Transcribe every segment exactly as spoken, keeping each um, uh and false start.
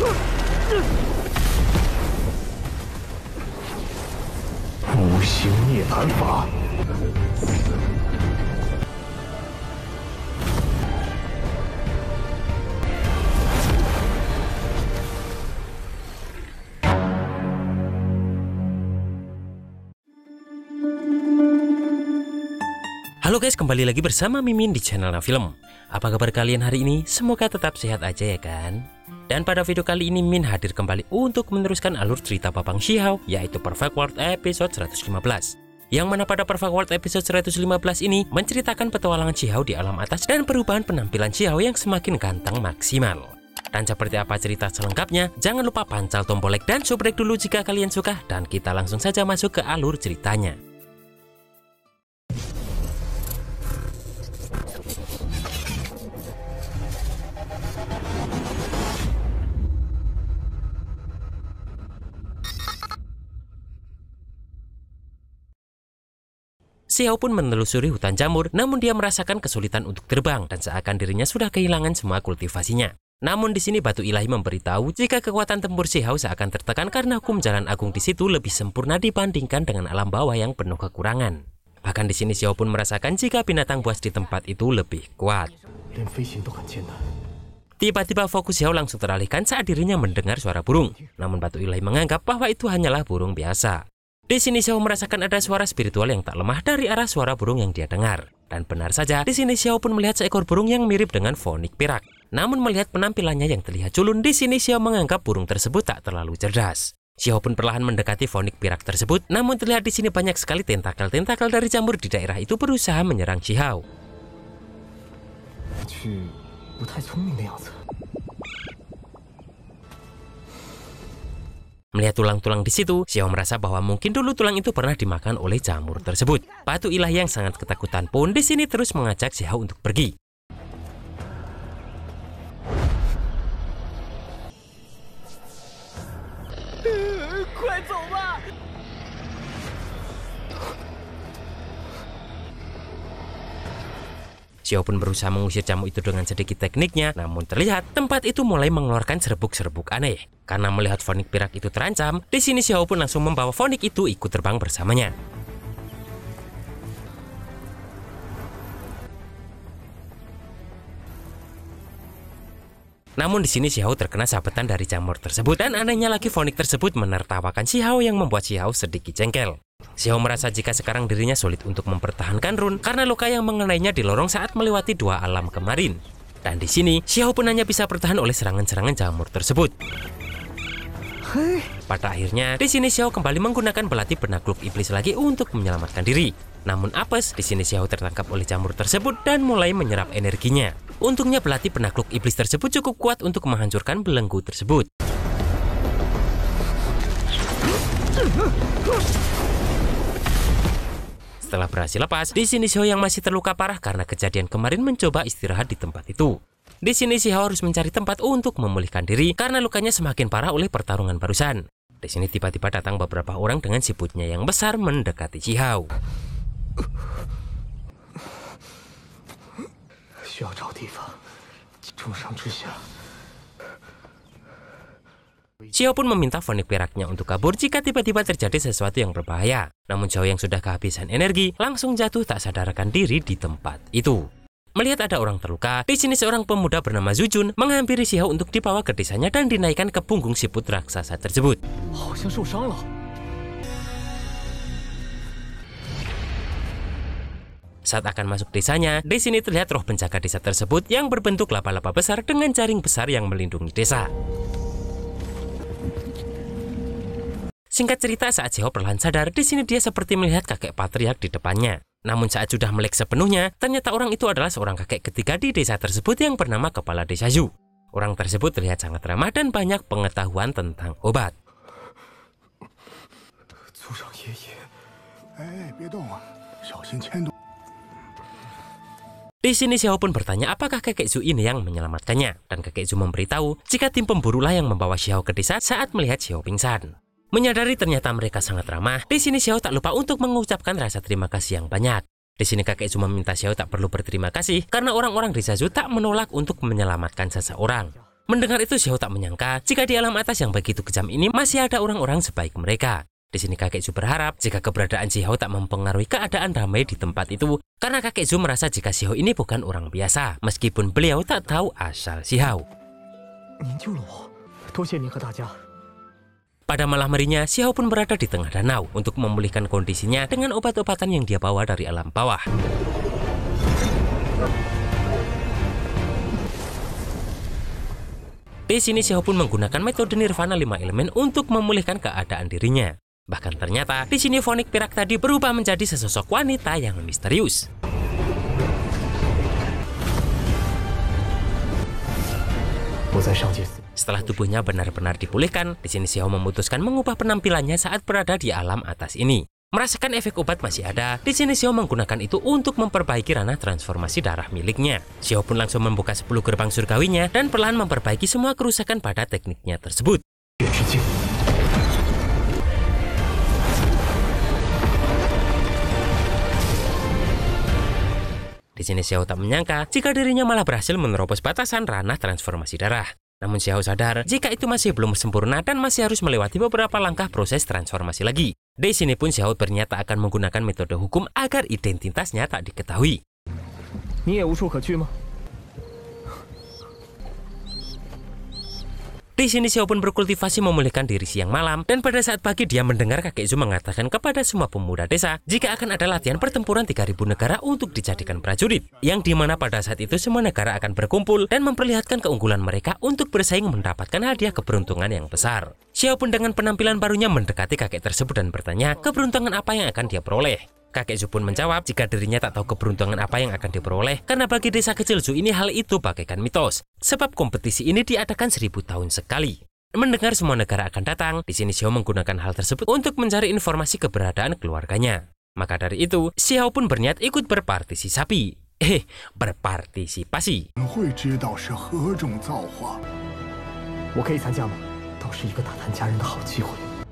无形涅槃法。Halo guys, kembali lagi bersama Mimin di channel N A Film. Apa kabar kalian hari ini? Semoga tetap sehat aja ya kan? Dan pada video kali ini Min hadir kembali untuk meneruskan alur cerita Papang Shi Hao, yaitu Perfect World episode seratus lima belas. Yang mana pada Perfect World episode seratus lima belas ini menceritakan petualangan Shi Hao di alam atas dan perubahan penampilan Shi Hao yang semakin ganteng maksimal. Dan seperti apa cerita selengkapnya, jangan lupa pancal tombol like dan subrek dulu jika kalian suka, dan kita langsung saja masuk ke alur ceritanya. Shi Hao pun menelusuri hutan jamur, namun dia merasakan kesulitan untuk terbang dan seakan dirinya sudah kehilangan semua kultivasinya. Namun di sini batu ilahi memberitahu jika kekuatan tempur Shi Hao seakan tertekan karena hukum jalan agung di situ lebih sempurna dibandingkan dengan alam bawah yang penuh kekurangan. Bahkan di sini Shi Hao pun merasakan jika binatang buas di tempat itu lebih kuat. Tiba-tiba fokus Shi Hao langsung teralihkan saat dirinya mendengar suara burung. Namun batu ilahi menganggap bahwa itu hanyalah burung biasa. Di sini Shi Hao merasakan ada suara spiritual yang tak lemah dari arah suara burung yang dia dengar. Dan benar saja, di sini Shi Hao pun melihat seekor burung yang mirip dengan Fonik Pirak. Namun melihat penampilannya yang terlihat culun, di sini Shi Hao menganggap burung tersebut tak terlalu cerdas. Shi Hao pun perlahan mendekati Fonik Pirak tersebut, namun terlihat di sini banyak sekali tentakel-tentakel dari jamur di daerah itu berusaha menyerang Shi Hao. Melihat tulang-tulang di situ, Shi Hao merasa bahwa mungkin dulu tulang itu pernah dimakan oleh jamur tersebut. Batu ilahi yang sangat ketakutan pun di sini terus mengajak Shi Hao untuk pergi. Shi Hao pun berusaha mengusir jamur itu dengan sedikit tekniknya, namun terlihat tempat itu mulai mengeluarkan serbuk-serbuk aneh. Karena melihat Fonik Pirak itu terancam, di sini Shi Hao pun langsung membawa Fonik itu ikut terbang bersamanya. Namun di sini Shi Hao terkena sabetan dari jamur tersebut, dan anehnya lagi Fonik tersebut menertawakan Shi Hao yang membuat Shi Hao sedikit jengkel. Shi Hao merasa jika sekarang dirinya sulit untuk mempertahankan rune karena luka yang mengenainya di lorong saat melewati dua alam kemarin. Dan di sini Shi Hao pun hanya bisa bertahan oleh serangan-serangan jamur tersebut. Pada akhirnya di sini Shi Hao kembali menggunakan belati penakluk iblis lagi untuk menyelamatkan diri. Namun apes, di sini Shi Hao tertangkap oleh jamur tersebut dan mulai menyerap energinya. Untungnya belati penakluk iblis tersebut cukup kuat untuk menghancurkan belenggu tersebut. Setelah berhasil lepas, di sini Shi Hao yang masih terluka parah karena kejadian kemarin mencoba istirahat di tempat itu. Di sini Shi Hao harus mencari tempat untuk memulihkan diri karena lukanya semakin parah oleh pertarungan barusan. Di sini tiba-tiba datang beberapa orang dengan siputnya yang besar mendekati Shi Hao. Shi Hao pun meminta Fonik Piraknya untuk kabur jika tiba-tiba terjadi sesuatu yang berbahaya. Namun Shi Hao yang sudah kehabisan energi langsung jatuh tak sadarkan diri di tempat itu. Melihat ada orang terluka, di sini seorang pemuda bernama Zujun menghampiri Shi Hao untuk dibawa ke desanya dan dinaikkan ke punggung siput raksasa tersebut. Saat akan masuk desanya, di sini terlihat roh penjaga desa tersebut yang berbentuk laba-laba besar dengan jaring besar yang melindungi desa. Singkat cerita, saat Shi Hao perlahan sadar, di sini dia seperti melihat kakek patriark di depannya. Namun saat sudah melek sepenuhnya, ternyata orang itu adalah seorang kakek ketiga di desa tersebut yang bernama Kepala Desa Zu. Orang tersebut terlihat sangat ramah dan banyak pengetahuan tentang obat. Di sini Shi Hao pun bertanya apakah kakek Zu ini yang menyelamatkannya. Dan kakek Zu memberitahu jika tim pemburulah yang membawa Shi Hao ke desa saat melihat Shi Hao pingsan. Menyadari ternyata mereka sangat ramah, di sini Shi Hao tak lupa untuk mengucapkan rasa terima kasih yang banyak. Di sini kakek cuma minta Shi Hao tak perlu berterima kasih karena orang-orang desa Zu tak menolak untuk menyelamatkan seseorang. Mendengar itu, Shi Hao tak menyangka jika di alam atas yang begitu kejam ini masih ada orang-orang sebaik mereka. Di sini Kakek Zu berharap jika keberadaan Shi Hao tak mempengaruhi keadaan ramai di tempat itu, karena Kakek Zu merasa jika Shi Hao ini bukan orang biasa, meskipun beliau tak tahu asal Shi Hao. Pada malam harinya, Shi Hao pun berada di tengah danau untuk memulihkan kondisinya dengan obat-obatan yang dia bawa dari alam bawah. Di sini Shi Hao pun menggunakan metode Nirvana lima Elemen untuk memulihkan keadaan dirinya. Bahkan ternyata di sini Fonik Pirak tadi berubah menjadi sesosok wanita yang misterius. Setelah tubuhnya benar-benar dipulihkan, di sini Shi Hao memutuskan mengubah penampilannya saat berada di alam atas ini. Merasakan efek obat masih ada, di sini Shi Hao menggunakan itu untuk memperbaiki ranah transformasi darah miliknya. Shi Hao pun langsung membuka sepuluh gerbang surgawinya dan perlahan memperbaiki semua kerusakan pada tekniknya tersebut. Di sini Shi Hao tak menyangka jika dirinya malah berhasil menerobos batasan ranah transformasi darah. Namun Shi Hao sadar jika itu masih belum sempurna dan masih harus melewati beberapa langkah proses transformasi lagi. Di sini pun Shi Hao bernyata akan menggunakan metode hukum agar identitasnya tak diketahui. Di sini Shi Hao pun berkultivasi memulihkan diri siang malam, dan pada saat pagi dia mendengar Kakek Zu mengatakan kepada semua pemuda desa jika akan ada latihan pertempuran tiga ribu negara untuk dijadikan prajurit, yang dimana pada saat itu semua negara akan berkumpul dan memperlihatkan keunggulan mereka untuk bersaing mendapatkan hadiah keberuntungan yang besar. Shi Hao pun dengan penampilan barunya mendekati kakek tersebut dan bertanya keberuntungan apa yang akan dia peroleh. Kakek Zu pun menjawab jika dirinya tak tahu keberuntungan apa yang akan diperoleh, karena bagi desa kecil Zu ini hal itu bagaikan mitos, sebab kompetisi ini diadakan seribu tahun sekali. Mendengar semua negara akan datang, di sini Shi Hao menggunakan hal tersebut untuk mencari informasi keberadaan keluarganya. Maka dari itu, Shi Hao pun berniat ikut berpartisipasi. Eh, berpartisipasi.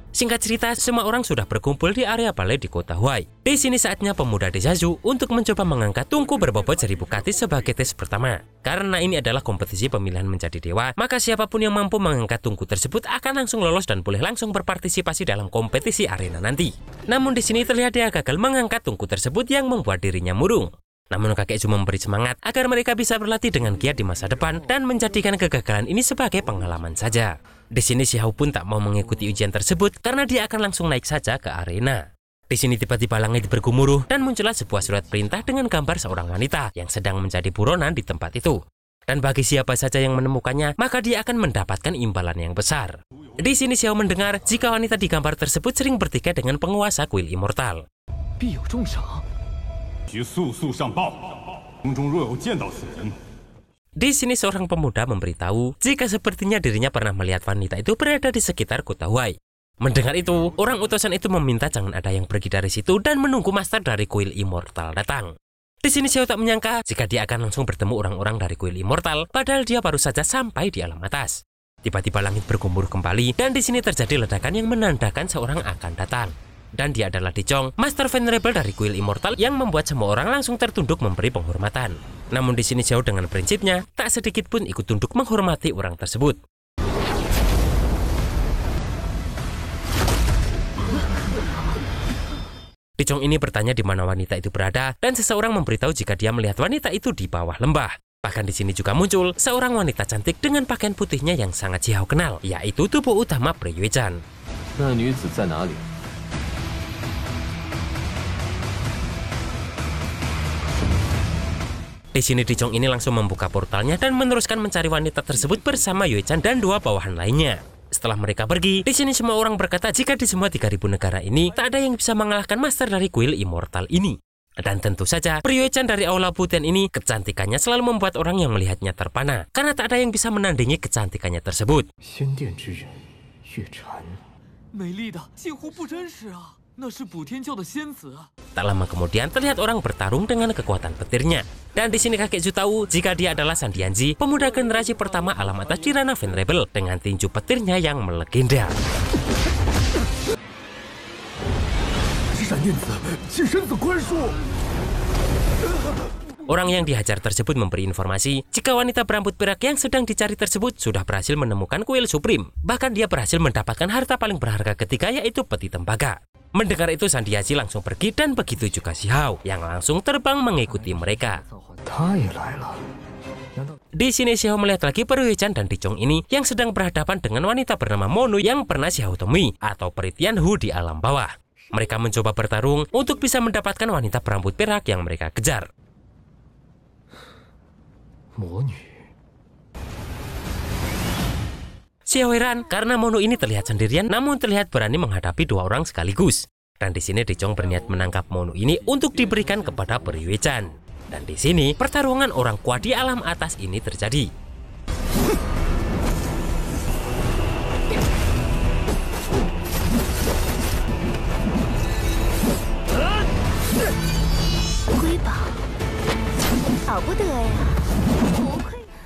Singkat cerita, semua orang sudah berkumpul di area balai di kota Huai. Di sini saatnya pemuda desa Zu untuk mencoba mengangkat tungku berbobot seribu katis sebagai tes pertama. Karena ini adalah kompetisi pemilihan menjadi dewa, maka siapapun yang mampu mengangkat tungku tersebut akan langsung lolos dan boleh langsung berpartisipasi dalam kompetisi arena nanti. Namun di sini terlihat dia gagal mengangkat tungku tersebut yang membuat dirinya murung. Namun Kakek Zu memberi semangat agar mereka bisa berlatih dengan giat di masa depan dan menjadikan kegagalan ini sebagai pengalaman saja. Di sini Shi Hao pun tak mau mengikuti ujian tersebut karena dia akan langsung naik saja ke arena. Di sini tiba-tiba langit bergemuruh dan muncullah sebuah surat perintah dengan gambar seorang wanita yang sedang menjadi buronan di tempat itu. Dan bagi siapa saja yang menemukannya, maka dia akan mendapatkan imbalan yang besar. Di sini Shi Hao mendengar jika wanita di gambar tersebut sering bertikai dengan penguasa Kuil Immortal. Di sini seorang pemuda memberitahu jika sepertinya dirinya pernah melihat wanita itu berada di sekitar kota Huai. Mendengar itu, orang utusan itu meminta jangan ada yang pergi dari situ dan menunggu master dari Kuil Immortal datang. Di sini Shi Hao tak menyangka jika dia akan langsung bertemu orang-orang dari Kuil Immortal, padahal dia baru saja sampai di alam atas. Tiba-tiba langit bergemuruh kembali dan di sini terjadi ledakan yang menandakan seorang akan datang. Dan dia adalah Di Cong, Master Venerable dari Kuil Immortal yang membuat semua orang langsung tertunduk memberi penghormatan. Namun di sini Shi Hao dengan prinsipnya, tak sedikit pun ikut tunduk menghormati orang tersebut. Di Cong ini bertanya di mana wanita itu berada, dan seseorang memberitahu jika dia melihat wanita itu di bawah lembah. Bahkan di sini juga muncul seorang wanita cantik dengan pakaian putihnya yang sangat Shi Hao kenal, yaitu tubuh utama Periwichen. Di sini Di Cong ini langsung membuka portalnya dan meneruskan mencari wanita tersebut bersama Yue Chan dan dua bawahan lainnya. Setelah mereka pergi, di sini semua orang berkata jika di semua tiga ribu negara ini tak ada yang bisa mengalahkan master dari Kuil Immortal ini. Dan tentu saja, Yue Chan dari Aula Putih ini kecantikannya selalu membuat orang yang melihatnya terpana karena tak ada yang bisa menandingi kecantikannya tersebut. Sandianji, Yue Chan. Tak lama kemudian terlihat orang bertarung dengan kekuatan petirnya. Dan di sini Kakek Zu tahu jika dia adalah Sandianji, pemuda generasi pertama alam atas Tirana Venerable dengan tinju petirnya yang melegenda. Orang yang dihajar tersebut memberi informasi jika wanita berambut perak yang sedang dicari tersebut sudah berhasil menemukan kuil Supreme. Bahkan dia berhasil mendapatkan harta paling berharga ketika, yaitu peti tembaga. Mendengar itu, Sandianji langsung pergi dan begitu juga Shi Hao yang langsung terbang mengikuti mereka. Di sini Shi Hao melihat lagi Periwichen dan Di Cong ini yang sedang berhadapan dengan wanita bernama Mono yang pernah Shi Hao temui atau Peritianhu di alam bawah. Mereka mencoba bertarung untuk bisa mendapatkan wanita berambut perak yang mereka kejar. Shi Hao heran karena Mono ini terlihat sendirian namun terlihat berani menghadapi dua orang sekaligus. Dan di sini Di Cong berniat menangkap Mono ini untuk diberikan kepada Periwichen. Dan di sini pertarungan orang kuat di alam atas ini terjadi.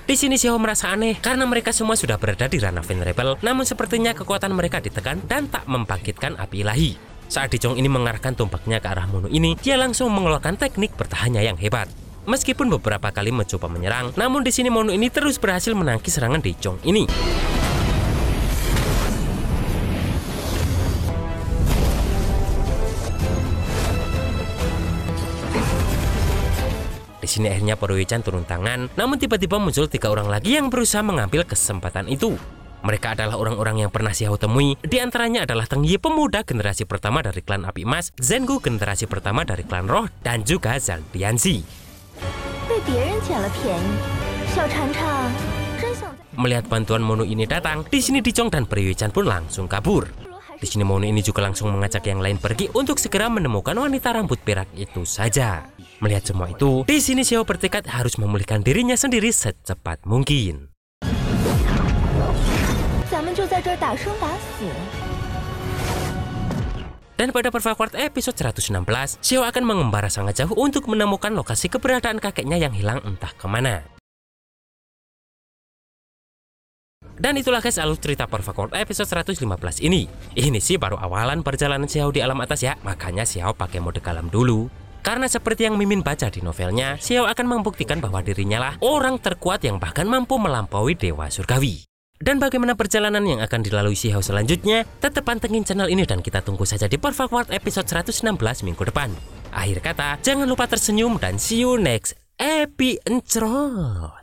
Di sini Shi Hao merasa aneh karena mereka semua sudah berada di ranah Venerable, namun sepertinya kekuatan mereka ditekan dan tak membangkitkan api ilahi. Saat Di Cong ini mengarahkan tombaknya ke arah Mono ini, dia langsung mengeluarkan teknik bertahannya yang hebat. Meskipun beberapa kali mencoba menyerang, namun di sini Mono ini terus berhasil menangkis serangan Di Cong ini. Di sini akhirnya Periwichen turun tangan, namun tiba-tiba muncul tiga orang lagi yang berusaha mengambil kesempatan itu. Mereka adalah orang-orang yang pernah Shi Hao temui, di antaranya adalah Teng Yi pemuda generasi pertama dari Klan Api Emas, Zhen Gu generasi pertama dari Klan Roh, dan juga Zhen Tianzi. Melihat bantuan Mono ini datang, di sini Di Cong dan Periwichen pun langsung kabur. Di sini Mono ini juga langsung mengajak yang lain pergi untuk segera menemukan wanita rambut perak itu saja. Melihat semua itu, di sini Shi Hao bertekad harus memulihkan dirinya sendiri secepat mungkin. Dan pada Perfect World episode seratus enam belas, Shi Hao akan mengembara sangat jauh untuk menemukan lokasi keberadaan kakeknya yang hilang entah kemana. Dan itulah guys alur cerita Perfect World episode seratus lima belas ini. Ini sih baru awalan perjalanan Shi Hao di alam atas ya, makanya Shi Hao pakai mode kalem dulu. Karena seperti yang Mimin baca di novelnya, Shi Hao akan membuktikan bahwa dirinya lah orang terkuat yang bahkan mampu melampaui dewa surgawi. Dan bagaimana perjalanan yang akan dilalui Shi Hao selanjutnya? Tetap pantengin channel ini dan kita tunggu saja di Perfect World episode seratus enam belas minggu depan. Akhir kata, jangan lupa tersenyum dan see you next epi encrot.